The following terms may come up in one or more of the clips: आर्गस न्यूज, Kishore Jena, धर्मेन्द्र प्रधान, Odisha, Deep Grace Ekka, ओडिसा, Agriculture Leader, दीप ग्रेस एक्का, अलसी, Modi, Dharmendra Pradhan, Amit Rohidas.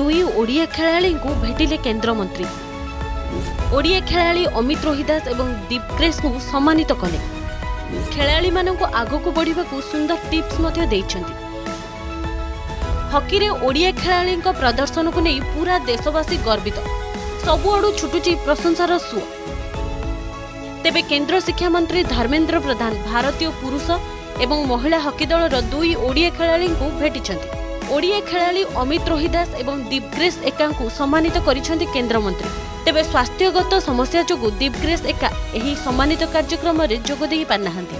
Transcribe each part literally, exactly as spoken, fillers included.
दुई ओडिया खेलाड़ी को भेटिले केन्द्रमंत्री। ओडिया खेलाड़ी अमित रोहिदास एवं दीप ग्रेस को सम्मानित कले। खेलाड़ी मानक आगक बढ़ाकू सुंदर टिप्स। हॉकी रे ओडिया खेलाड़ी प्रदर्शन को नहीं पूरा देशवासी गर्वित। सबुआड़ू छुटुची प्रशंसार सुओ। तेबे केंद्र शिक्षा मंत्री धर्मेन्द्र प्रधान भारतीय पुरुष एवं महिला हॉकी दलर दुई ओडिया खेलाड़ी को भेटिछन्ति। ओडिया खेलाड़ी अमित रोहिदास एवं दीप ग्रेस एक्का को सम्मानित करिछन्ति केंद्रमंत्री। तेबे स्वास्थ्यगत समस्या जोगु दीप ग्रेस एक्का एही सम्मानित कार्यक्रम रे जोग देई पारनाहन्ति।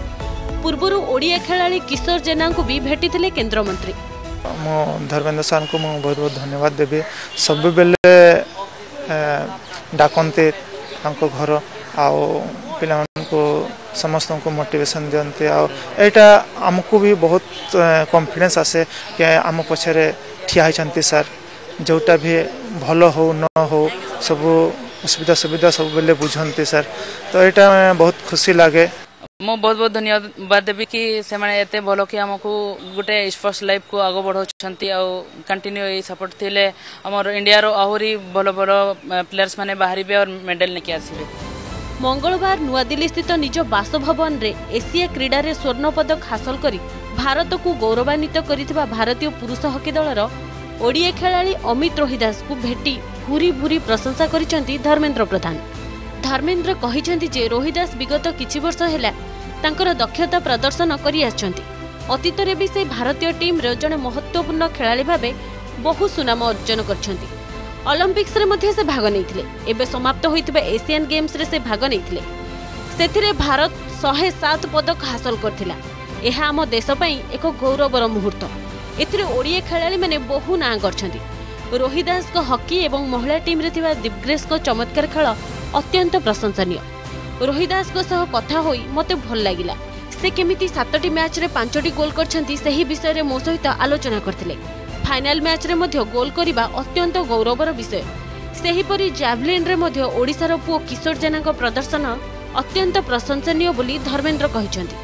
पूर्वरु ओडिया खेलाड़ी किशोर जेना को भी भेटिथिले केंद्रमंत्री। मो धर्मेन्द्र सार को मो बहुत बहुत धन्यवाद देबे। सब बेले डाकन्ते तांको घर आओ पिलान को समस्त को मोटिवेशन दियंते। आओ एटा हमको भी बहुत कॉन्फिडेंस आसे कि आम पछरे ठिया होइछन्ती सर। जोटा भी भलो हो न हो सब असुविधा सुविधा सब बेले बुझन्ते सर। तो एटा बहुत खुशी लागे। मो बहुत बहुत धन्यवाद देबी कि से माने एते भलो कि हमको गुटे स्पोर्ट्स लाइफ को आगो बढ़ाउछन्ती। आ कंटिन्यू ए सपोर्ट थिले हमर इंडिया रो आहुरी भलो भलो प्लेयर्स माने बाहरिबे और मेडल लेके आसीबे। मंगलवार नुआ दिल्ली स्थित निज बासभवन रे एशिया क्रीडा रे स्वर्ण पदक हासिल करी भारत को गौरवान्वित करितबा भारतीय पुरुष हॉकी दलर ओडिया खेलाड़ी अमित रोहिदास को भेटी भूरी भूरी प्रशंसा करिसंती धर्मेन्द्र प्रधान। धर्मेन्द्र कहिसंती जे रोहिदास विगत किछि वर्ष हेला तांकर दक्षता प्रदर्शन करि आछंती। अतीत रे भी से भारतीय टीम रे जने महत्वपूर्ण खेलाड़ी भाबे बहु सुनाम अर्जन करछंती। ओलंपिक्स रे मध्ये से भाग नैथिले। एबे समाप्त होइतबे एशियन गेम्स रे से भाग नैथिले। सेथिरे भारत एक सौ सात पदक हासिल करथिला। एहा हम देश पई एक गौरवपूर्ण मुहूर्त। एथिरे ओडिया खेलाड़ी माने बहु नाम करछंती। रोहिदास को हॉकी एवं महिला टीम रे थिबा दिग्ग्रेस को चमत्कार खेल अत्यंत प्रशंसनीय। रोहिदास को सह कथा होई मते भल लागिला। से केमिति सातटी मैच रे पांचटी गोल करछंती सेही विषय रे मो सहित आलोचना करथिले। फाइनल मैच रे मध्य गोल करिबा अत्यंत गौरवर विषय। सेहीपरि जैवलिन रे मध्य ओडिसार पुओ किशोर जेना को प्रदर्शन अत्यंत प्रशंसनीय बोली धर्मेन्द्र कहिसंती।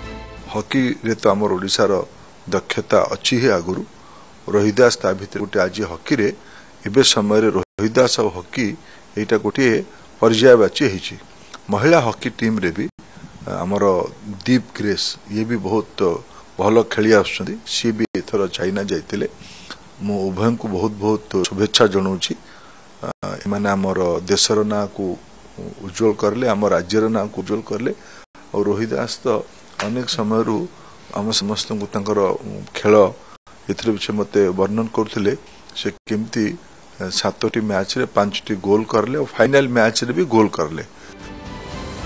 हॉकी रे तो हमर ओडिसार दक्षता अछि हे आगुरु। रोहिदास ता भितर गुटे आज हॉकी रे एबे समय रे रोहिदास और हॉकी एटा गुटे पर्याय बाची है। महिला हॉकी टीम रे भी आमर दीप ग्रेस ये भी बहुत भल खेली आसी भी एथर चाइना जाते। मो उभय को बहुत बहुत शुभेच्छा जनाऊँ। एमाने आमर देशर ना को उज्जवल करले, आम राज्यर ना को उज्जवल करले। और रोहिदास तो अनेक समय आम समस्त खेल ए मत वर्णन करुले। से केमती सातोटी मैच रे पांचटी गोल करले और फाइनल मैच रे भी गोल करले।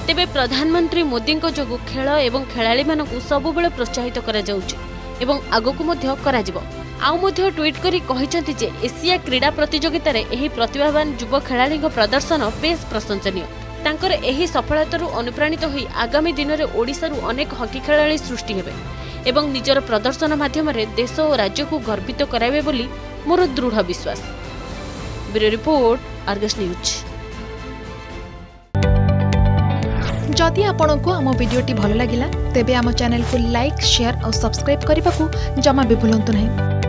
तेबे प्रधानमंत्री मोदी को जगु खेल एवं खेलाड़ी मानकु सबु बेले प्रोत्साहित करा जाउछ एवं आगकु मध्य करा जिवो। आउ मध्य ट्वीट करी कहिसंती जे एशिया क्रीडा प्रतियोगिता रे एही प्रतिभावान युवा खेलाड़ी को प्रदर्शन बेस प्रशंसनीय। तांकर एही सफलतारु अनुप्राणित होई आगामी दिन रे ओडिसारु अनेक हॉकी खेलाड़ी सृष्टि हेबे एवं निजर प्रदर्शन माध्यम रे देश और राज्य को गर्वित कराइबे बोली मोर दृढ़ विश्वास। Bureau report आर्गस न्यूज। जदि आपंक आम भिडी भल लगा तेब आम चैनल को लाइक शेयर और सब्सक्राइब करने को जमा भी भूलु नहीं।